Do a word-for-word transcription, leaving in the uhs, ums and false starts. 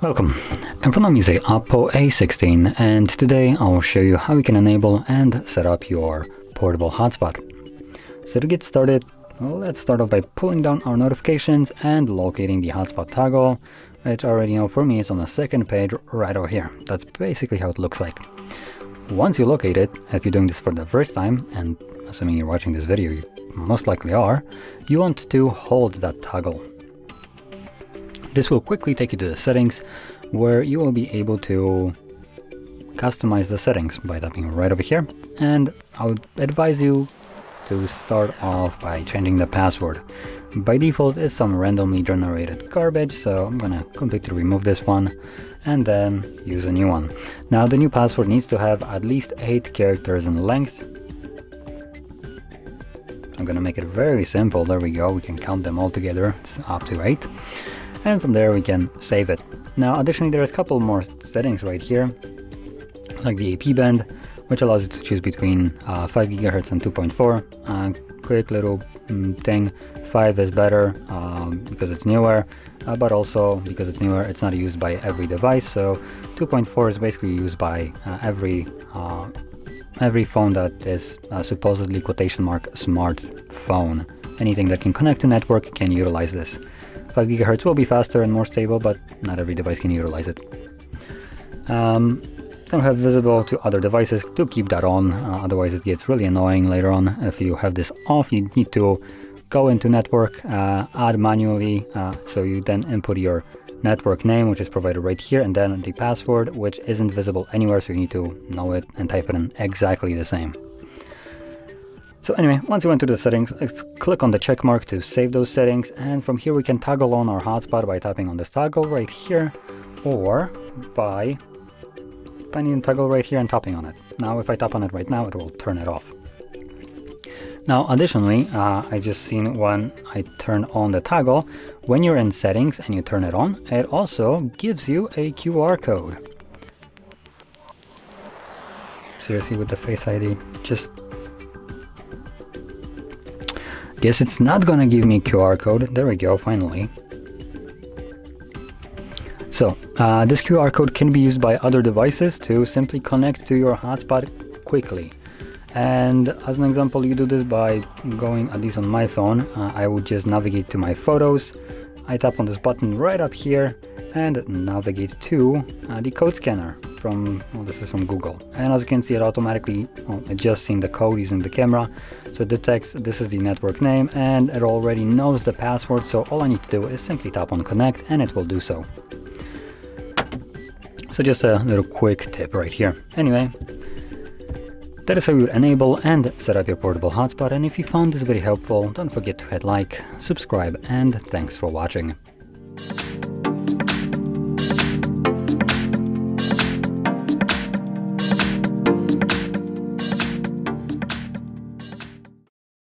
Welcome! In front of me is a Oppo A sixteen and today I will show you how you can enable and set up your portable hotspot. So to get started, well, let's start off by pulling down our notifications and locating the hotspot toggle, which I already know for me is on the second page right over here. That's basically how it looks like. Once you locate it, if you're doing this for the first time, and assuming you're watching this video, you most likely are, you want to hold that toggle. This will quickly take you to the settings, where you will be able to customize the settings by tapping right over here, and I would advise you to start off by changing the password. By default, it's some randomly generated garbage, so I'm gonna completely remove this one and then use a new one. Now, the new password needs to have at least eight characters in length. I'm gonna make it very simple. There we go, we can count them all together up to eight, and from there we can save it. Now additionally, there's a couple more settings right here, like the A P band, which allows you to choose between uh, five gigahertz and two point four. Uh, quick little um, thing, five is better um, because it's newer, uh, but also because it's newer it's not used by every device, so two point four is basically used by uh, every uh, every phone that is uh, supposedly quotation mark smartphone. Anything that can connect to network can utilize this. five gigahertz will be faster and more stable, but not every device can utilize it. Um, don't have visible to other devices. Do keep that on, uh, otherwise it gets really annoying later on. If you have this off, you need to go into network, uh, add manually, uh, so you then input your network name, which is provided right here, and then the password, which isn't visible anywhere, so you need to know it and type it in exactly the same. So anyway, once you went to the settings, let's click on the check mark to save those settings, and from here we can toggle on our hotspot by tapping on this toggle right here, or by finding the toggle right here and tapping on it. Now if I tap on it right now, it will turn it off. Now additionally, uh, I just seen when I turn on the toggle, when you're in settings and you turn it on, it also gives you a Q R code. Seriously, with the Face I D, just... Guess it's not gonna give me Q R code. There we go, finally. So, uh, this Q R code can be used by other devices to simply connect to your hotspot quickly. And as an example, you do this by going, at least on my phone, uh, I would just navigate to my photos. I tap on this button right up here and navigate to uh, the code scanner from, well, this is from Google. And as you can see, it automatically well, adjusting the code using the camera. So it detects this is the network name and it already knows the password. So all I need to do is simply tap on connect and it will do so. So just a little quick tip right here. Anyway. That is how you enable and set up your portable hotspot, and if you found this very helpful, don't forget to hit like, subscribe, and thanks for watching.